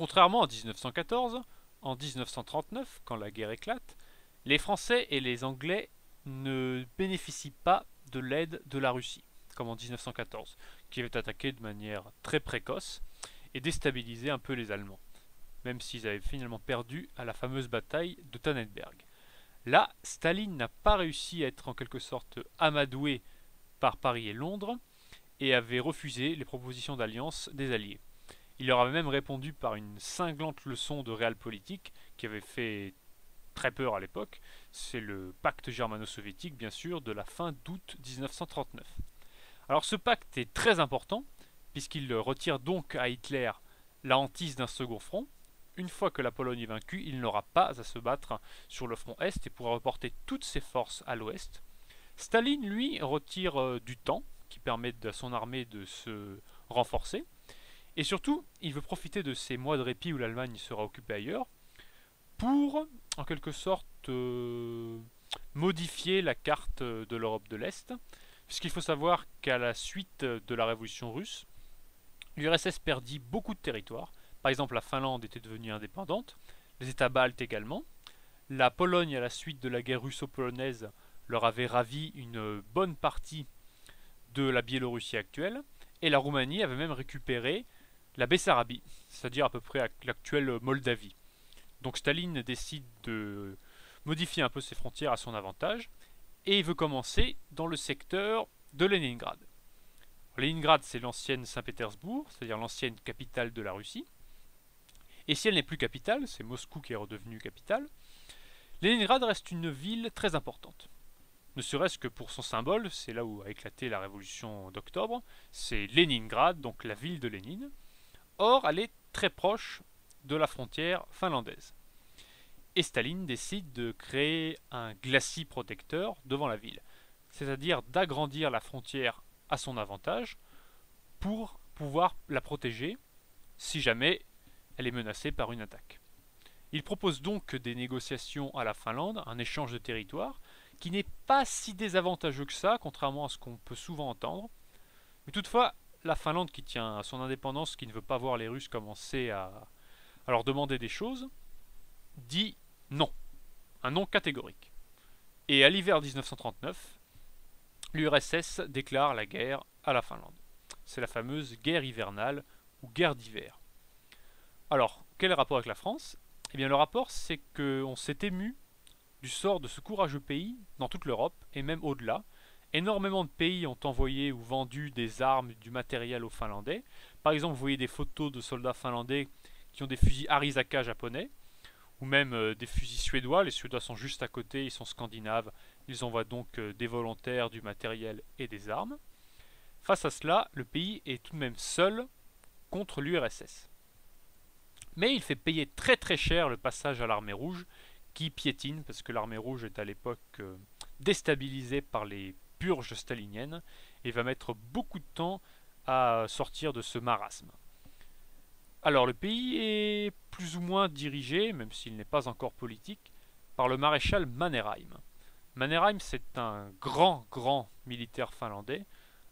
Contrairement à 1914, en 1939, quand la guerre éclate, les Français et les Anglais ne bénéficient pas de l'aide de la Russie, comme en 1914, qui avait attaqué de manière très précoce et déstabilisé un peu les Allemands, même s'ils avaient finalement perdu à la fameuse bataille de Tannenberg. Là, Staline n'a pas réussi à être en quelque sorte amadoué par Paris et Londres et avait refusé les propositions d'alliance des Alliés. Il leur avait même répondu par une cinglante leçon de réalpolitik qui avait fait très peur à l'époque, c'est le pacte germano-soviétique bien sûr de la fin d'août 1939. Alors ce pacte est très important puisqu'il retire donc à Hitler la hantise d'un second front. Une fois que la Pologne est vaincue, il n'aura pas à se battre sur le front Est et pourra reporter toutes ses forces à l'Ouest. Staline, lui, retire du temps qui permet à son armée de se renforcer. Et surtout, il veut profiter de ces mois de répit où l'Allemagne sera occupée ailleurs pour, en quelque sorte, modifier la carte de l'Europe de l'Est. Puisqu'il faut savoir qu'à la suite de la révolution russe, l'URSS perdit beaucoup de territoires. Par exemple, la Finlande était devenue indépendante, les États baltes également. La Pologne, à la suite de la guerre russo-polonaise, leur avait ravi une bonne partie de la Biélorussie actuelle. Et la Roumanie avait même récupéré la Bessarabie, c'est-à-dire à peu près l'actuelle Moldavie. Donc Staline décide de modifier un peu ses frontières à son avantage, et il veut commencer dans le secteur de Leningrad. Leningrad, c'est l'ancienne Saint-Pétersbourg, c'est-à-dire l'ancienne capitale de la Russie. Et si elle n'est plus capitale, c'est Moscou qui est redevenue capitale, Leningrad reste une ville très importante. Ne serait-ce que pour son symbole, c'est là où a éclaté la révolution d'octobre, c'est Leningrad, donc la ville de Lénine. Or, elle est très proche de la frontière finlandaise. Et Staline décide de créer un glacis protecteur devant la ville, c'est-à-dire d'agrandir la frontière à son avantage pour pouvoir la protéger si jamais elle est menacée par une attaque. Il propose donc des négociations à la Finlande, un échange de territoires, qui n'est pas si désavantageux que ça, contrairement à ce qu'on peut souvent entendre. Mais toutefois, la Finlande qui tient à son indépendance, qui ne veut pas voir les Russes commencer à leur demander des choses, dit non, un non catégorique. Et à l'hiver 1939, l'URSS déclare la guerre à la Finlande. C'est la fameuse guerre hivernale ou guerre d'hiver. Alors, quel est le rapport avec la France? Eh bien, le rapport, c'est qu'on s'est ému du sort de ce courageux pays dans toute l'Europe et même au-delà. Énormément de pays ont envoyé ou vendu des armes, du matériel aux Finlandais. Par exemple, vous voyez des photos de soldats finlandais qui ont des fusils Arisaka japonais ou même des fusils suédois. Les Suédois sont juste à côté, ils sont scandinaves. Ils envoient donc des volontaires, du matériel et des armes. Face à cela, le pays est tout de même seul contre l'URSS. Mais il fait payer très très cher le passage à l'armée rouge, qui piétine, parce que l'armée rouge est à l'époque déstabilisée par les purges staliniennes et va mettre beaucoup de temps à sortir de ce marasme. Alors le pays est plus ou moins dirigé, même s'il n'est pas encore politique, par le maréchal Mannerheim. Mannerheim, c'est un grand militaire finlandais,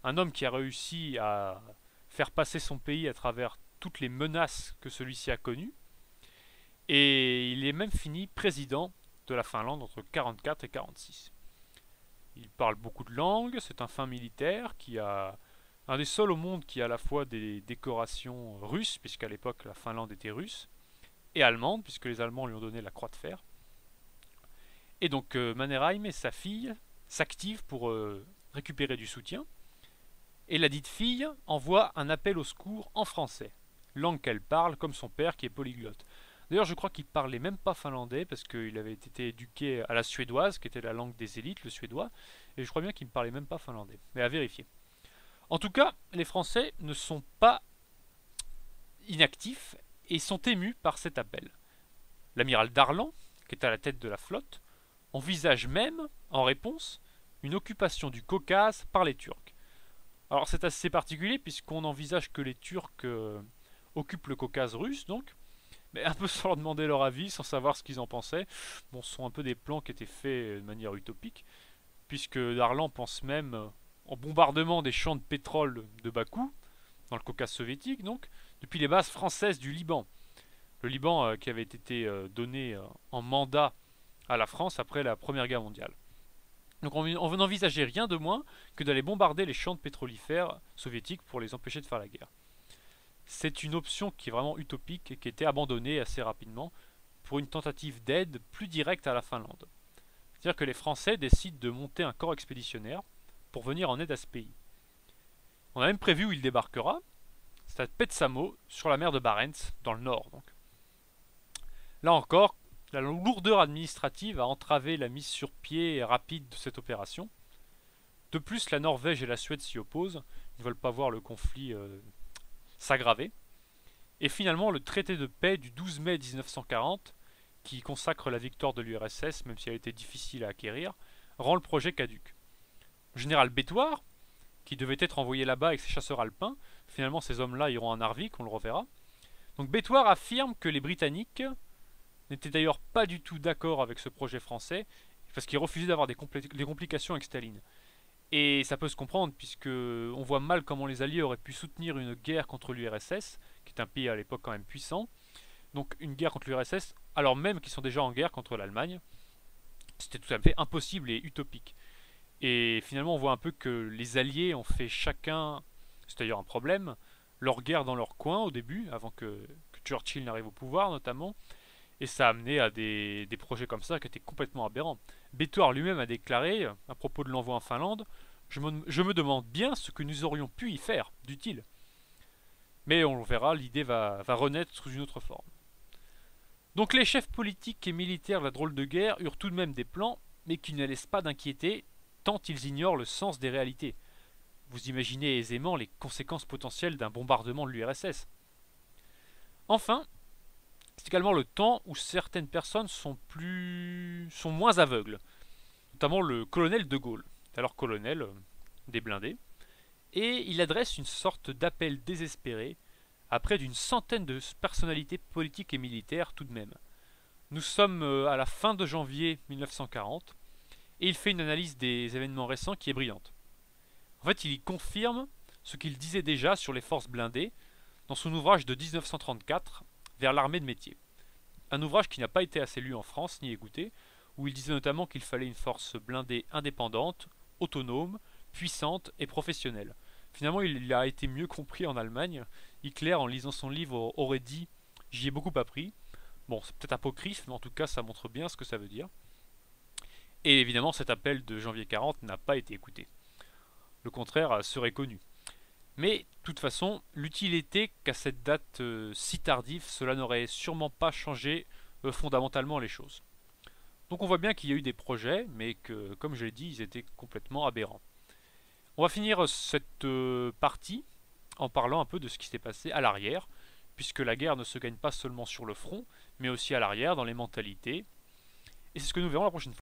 un homme qui a réussi à faire passer son pays à travers toutes les menaces que celui-ci a connues. Et il est même fini président de la Finlande entre 1944 et 1946. Il parle beaucoup de langues, c'est un fin militaire qui a un des seuls au monde qui a à la fois des décorations russes, puisqu'à l'époque la Finlande était russe, et allemande, puisque les Allemands lui ont donné la croix de fer. Et donc Mannerheim et sa fille s'activent pour récupérer du soutien, et la dite fille envoie un appel au secours en français, langue qu'elle parle comme son père qui est polyglotte. D'ailleurs, je crois qu'il parlait même pas finlandais parce qu'il avait été éduqué à la suédoise, qui était la langue des élites, le suédois, et je crois bien qu'il ne parlait même pas finlandais, mais à vérifier. En tout cas, les Français ne sont pas inactifs et sont émus par cet appel. L'amiral Darlan, qui est à la tête de la flotte, envisage même, en réponse, une occupation du Caucase par les Turcs. Alors c'est assez particulier puisqu'on envisage que les Turcs occupent le Caucase russe, donc, mais un peu sans leur demander leur avis, sans savoir ce qu'ils en pensaient. Bon, ce sont un peu des plans qui étaient faits de manière utopique, puisque Darlan pense même au bombardement des champs de pétrole de Bakou, dans le Caucase soviétique donc, depuis les bases françaises du Liban. Le Liban qui avait été donné en mandat à la France après la Première Guerre mondiale. Donc on n'envisageait rien de moins que d'aller bombarder les champs de pétrolifères soviétiques pour les empêcher de faire la guerre. C'est une option qui est vraiment utopique et qui était abandonnée assez rapidement pour une tentative d'aide plus directe à la Finlande. C'est-à-dire que les Français décident de monter un corps expéditionnaire pour venir en aide à ce pays. On a même prévu où il débarquera, c'est à Petsamo, sur la mer de Barents, dans le nord. Donc. Là encore, la lourdeur administrative a entravé la mise sur pied rapide de cette opération. De plus, la Norvège et la Suède s'y opposent, ils ne veulent pas voir le conflit s'aggraver. Et finalement, le traité de paix du 12 mai 1940, qui consacre la victoire de l'URSS, même si elle était difficile à acquérir, rend le projet caduc. Le général Béthouart, qui devait être envoyé là-bas avec ses chasseurs alpins, finalement ces hommes-là iront en Narvik, on le reverra. Donc Béthouart affirme que les Britanniques n'étaient d'ailleurs pas du tout d'accord avec ce projet français, parce qu'ils refusaient d'avoir des complications avec Staline. Et ça peut se comprendre, puisque on voit mal comment les Alliés auraient pu soutenir une guerre contre l'URSS, qui est un pays à l'époque quand même puissant, donc une guerre contre l'URSS, alors même qu'ils sont déjà en guerre contre l'Allemagne. C'était tout à fait impossible et utopique. Et finalement on voit un peu que les alliés ont fait chacun, c'est d'ailleurs un problème, leur guerre dans leur coin au début, avant que Churchill n'arrive au pouvoir notamment, et ça a amené à des projets comme ça qui étaient complètement aberrants. Béthouart lui-même a déclaré, à propos de l'envoi en Finlande, « Je me demande bien ce que nous aurions pu y faire d'utile ». Mais on le verra, l'idée va renaître sous une autre forme. Donc les chefs politiques et militaires de la drôle de guerre eurent tout de même des plans, mais qui ne laissent pas d'inquiéter, tant ils ignorent le sens des réalités. Vous imaginez aisément les conséquences potentielles d'un bombardement de l'URSS. Enfin, c'est également le temps où certaines personnes sont moins aveugles, notamment le colonel de Gaulle, alors colonel des blindés, et il adresse une sorte d'appel désespéré à près d'une centaine de personnalités politiques et militaires tout de même. Nous sommes à la fin de janvier 1940, et il fait une analyse des événements récents qui est brillante. En fait, il y confirme ce qu'il disait déjà sur les forces blindées dans son ouvrage de 1934, Vers l'armée de métier. Un ouvrage qui n'a pas été assez lu en France ni écouté, où il disait notamment qu'il fallait une force blindée indépendante, autonome, puissante et professionnelle. Finalement, il a été mieux compris en Allemagne. Hitler, en lisant son livre, aurait dit « J'y ai beaucoup appris ». Bon, c'est peut-être apocryphe, mais en tout cas, ça montre bien ce que ça veut dire. Et évidemment, cet appel de janvier 40 n'a pas été écouté. Le contraire serait connu. Mais, de toute façon, l'utilité qu'à cette date si tardive, cela n'aurait sûrement pas changé fondamentalement les choses. Donc on voit bien qu'il y a eu des projets, mais que, comme je l'ai dit, ils étaient complètement aberrants. On va finir cette partie en parlant un peu de ce qui s'est passé à l'arrière, puisque la guerre ne se gagne pas seulement sur le front, mais aussi à l'arrière, dans les mentalités. Et c'est ce que nous verrons la prochaine fois.